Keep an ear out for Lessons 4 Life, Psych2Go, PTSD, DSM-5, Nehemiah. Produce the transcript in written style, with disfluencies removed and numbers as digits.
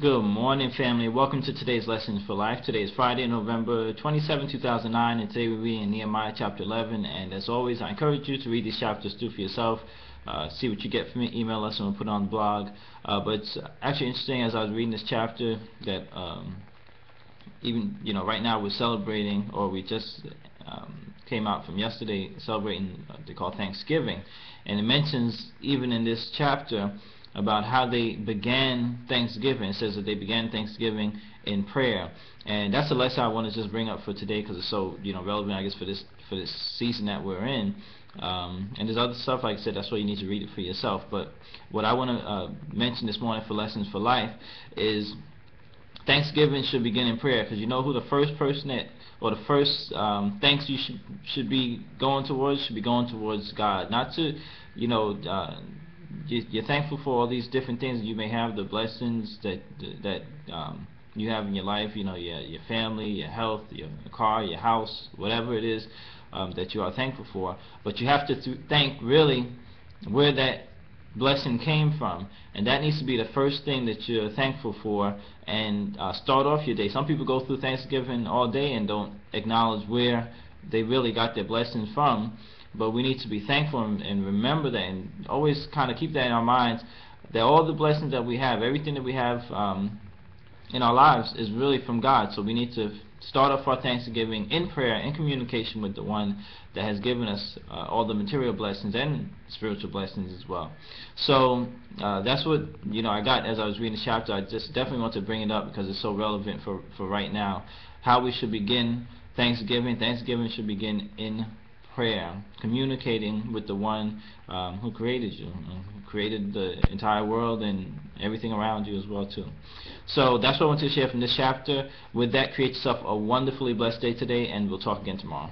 Good morning, family. Welcome to today's Lessons 4 Life. Today is Friday, November 27, 2009, and today we're reading Nehemiah chapter 11. And as always, I encourage you to read these chapters through for yourself. See what you get from it. Email us and we'll put it on the blog. But it's actually interesting, as I was reading this chapter, that even right now we're celebrating, or we just came out from yesterday celebrating they call Thanksgiving, and it mentions even in this chapter about how they began Thanksgiving. It says that they began Thanksgiving in prayer, and that's the lesson I want to just bring up for today because it's so relevant, I guess, for this season that we're in. And there's other stuff, like I said, that's why you need to read it for yourself. But what I want to mention this morning for Lessons for Life is Thanksgiving should begin in prayer, because you know who the first person that, or the first thanks you should be going towards, God, not to You're thankful for all these different things you may have, the blessings that you have in your life, your family, your health, your car, your house, whatever it is that you are thankful for. But you have to thank really where that blessing came from, and that needs to be the first thing that you're thankful for, and start off your day. Some people go through Thanksgiving all day and don't acknowledge where they really got their blessings from. But we need to be thankful and remember that, and always kind of keep that in our minds, that all the blessings that we have, everything that we have in our lives is really from God. So we need to start off our Thanksgiving in prayer, in communication with the one that has given us all the material blessings and spiritual blessings as well. So that's what I got as I was reading the chapter. I just definitely want to bring it up because it's so relevant for right now, how we should begin Thanksgiving. Thanksgiving should begin in prayer, communicating with the one who created you, who created the entire world and everything around you as well too. So that's what I want to share from this chapter. With that, create yourself a wonderfully blessed day today, and we'll talk again tomorrow.